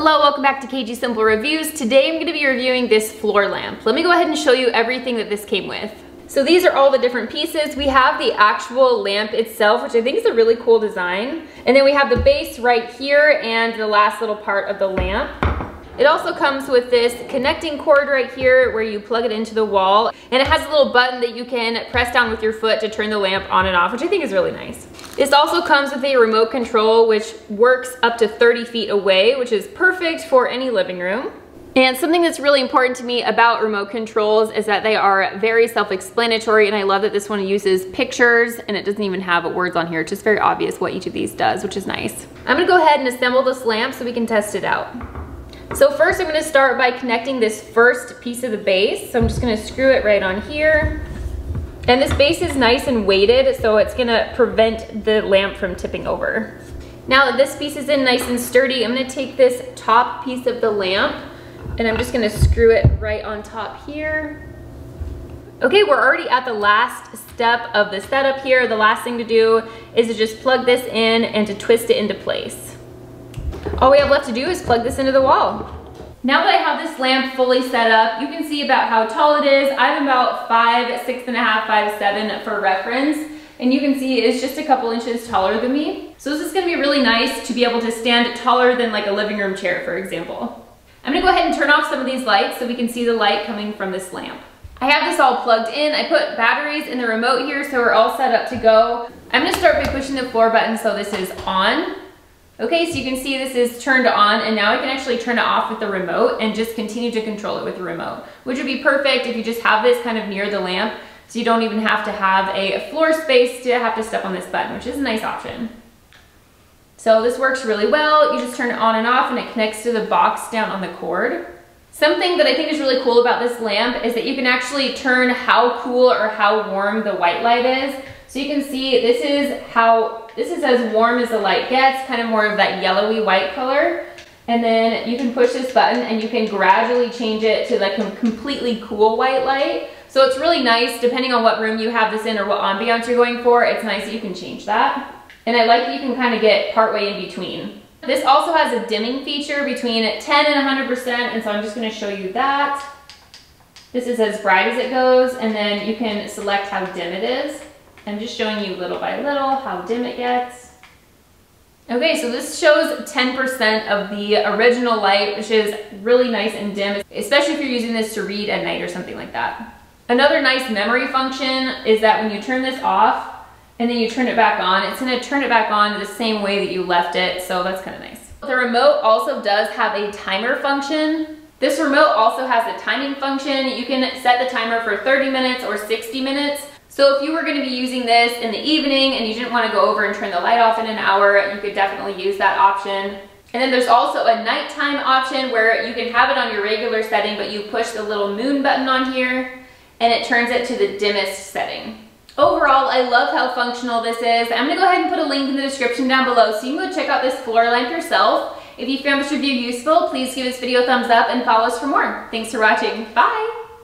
Hello, welcome back to KG Simple Reviews. Today I'm going to be reviewing this floor lamp. Let me go ahead and show you everything that this came with. So these are all the different pieces. We have the actual lamp itself, which I think is a really cool design. And then we have the base right here and the last little part of the lamp. It also comes with this connecting cord right here where you plug it into the wall, and it has a little button that you can press down with your foot to turn the lamp on and off, which I think is really nice. This also comes with a remote control which works up to 30 feet away, which is perfect for any living room. And something that's really important to me about remote controls is that they are very self-explanatory, and I love that this one uses pictures and it doesn't even have words on here. It's just very obvious what each of these does, which is nice. I'm gonna go ahead and assemble this lamp so we can test it out. So first I'm going to start by connecting this first piece of the base. So I'm just going to screw it right on here. And this base is nice and weighted, so it's going to prevent the lamp from tipping over. Now that this piece is in nice and sturdy, I'm going to take this top piece of the lamp and I'm just going to screw it right on top here. Okay, we're already at the last step of the setup here. The last thing to do is to just plug this in and to twist it into place. All we have left to do is plug this into the wall. Now that I have this lamp fully set up, you can see about how tall it is. I'm about 5'6.5", 5'7" for reference. And you can see it's just a couple inches taller than me. So this is gonna be really nice to be able to stand taller than like a living room chair, for example. I'm gonna go ahead and turn off some of these lights so we can see the light coming from this lamp. I have this all plugged in. I put batteries in the remote here, so we're all set up to go. I'm gonna start by pushing the floor button so this is on. Okay, so you can see this is turned on, and now I can actually turn it off with the remote and just continue to control it with the remote, which would be perfect if you just have this kind of near the lamp so you don't even have to have a floor space to have to step on this button, which is a nice option. So this works really well. You just turn it on and off and it connects to the box down on the cord. Something that I think is really cool about this lamp is that you can actually turn how cool or how warm the white light is. So you can see this is as warm as the light gets, kind of more of that yellowy white color. And then you can push this button and you can gradually change it to like a completely cool white light. So it's really nice, depending on what room you have this in or what ambiance you're going for, it's nice that you can change that. And I like that you can kind of get partway in between. This also has a dimming feature between 10 and 100%, and so I'm just gonna show you that. This is as bright as it goes, and then you can select how dim it is. I'm just showing you little by little how dim it gets. Okay, so this shows 10% of the original light, which is really nice and dim, especially if you're using this to read at night or something like that. Another nice memory function is that when you turn this off and then you turn it back on, it's gonna turn it back on the same way that you left it, so that's kind of nice. The remote also does have a timer function. This remote also has a timing function. You can set the timer for 30 minutes or 60 minutes. So if you were going to be using this in the evening and you didn't want to go over and turn the light off in an hour, you could definitely use that option. And then there's also a nighttime option where you can have it on your regular setting, but you push the little moon button on here and it turns it to the dimmest setting. Overall, I love how functional this is. I'm going to go ahead and put a link in the description down below so you can go check out this floor lamp yourself. If you found this review useful, please give this video a thumbs up and follow us for more. Thanks for watching. Bye!